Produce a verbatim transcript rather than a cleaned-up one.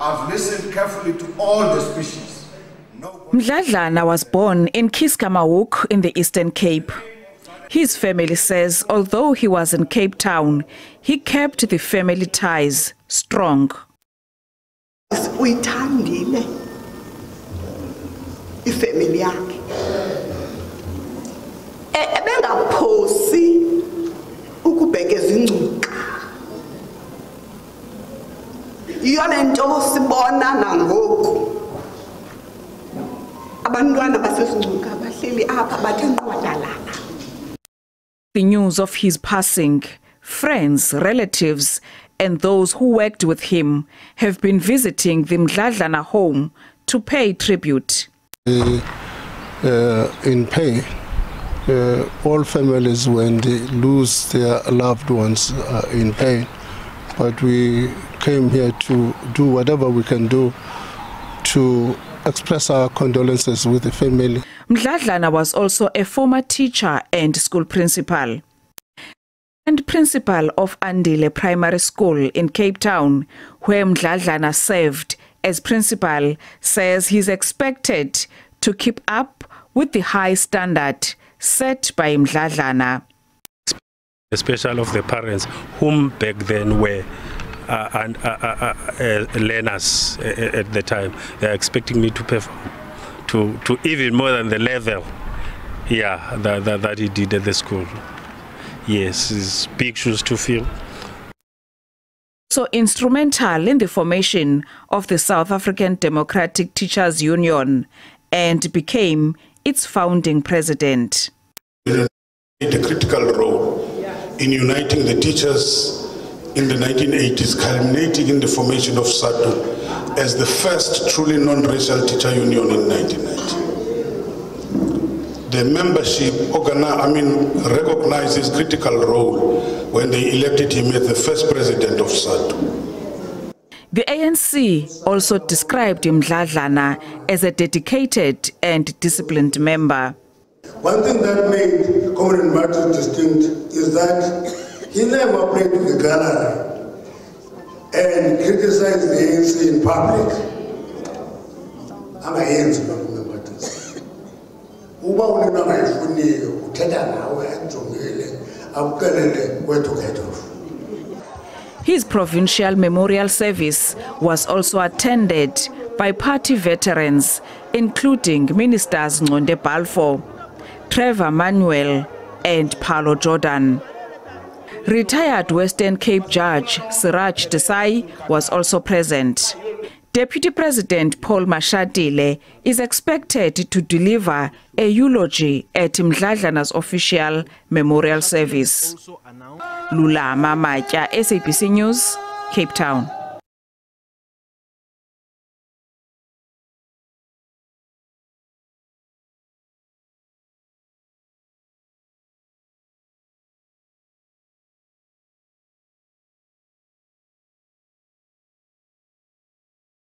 I've listened carefully to all the speeches. No... Mdladlana was born in Kiskamawuk in the Eastern Cape. His family says although he was in Cape Town, he kept the family ties strong. The news of his passing, friends, relatives, and those who worked with him have been visiting the Mdladlana home to pay tribute. Uh, uh, in pain, uh, all families, when they lose their loved ones, are in pain. But we came here to do whatever we can do to express our condolences with the family. Mdladlana was also a former teacher and school principal. And principal of Andile Primary School in Cape Town, where Mdladlana served as principal, says he's expected to keep up with the high standard set by Mdladlana. Especially of the parents whom back then were Uh, and uh, uh, uh, uh, learners uh, at the time. They are expecting me to perform to, to even more than the level, yeah, that, that, that he did at the school. Yes, it's big shoes to fill. So instrumental in the formation of the South African Democratic Teachers Union and became its founding president. It played a critical role in uniting the teachers in the nineteen eighties, culminating in the formation of SATU as the first truly non-racial teacher union in nineteen ninety. The membership I mean, recognized his critical role when they elected him as the first president of SATU. The A N C also described Mdladlana as a dedicated and disciplined member. One thing that made Comrade Matsha distinct is that he never played to the gallery and criticized the A N C in public. I'm an A N C member. His provincial memorial service was also attended by party veterans, including ministers Nonde Balfour, Trevor Manuel, and Paulo Jordan. Retired Western Cape Judge Siraj Desai was also present. Deputy President Paul Mashatile is expected to deliver a eulogy at Mdladlana's official memorial service. Lulama Matsha, S A B C News, Cape Town.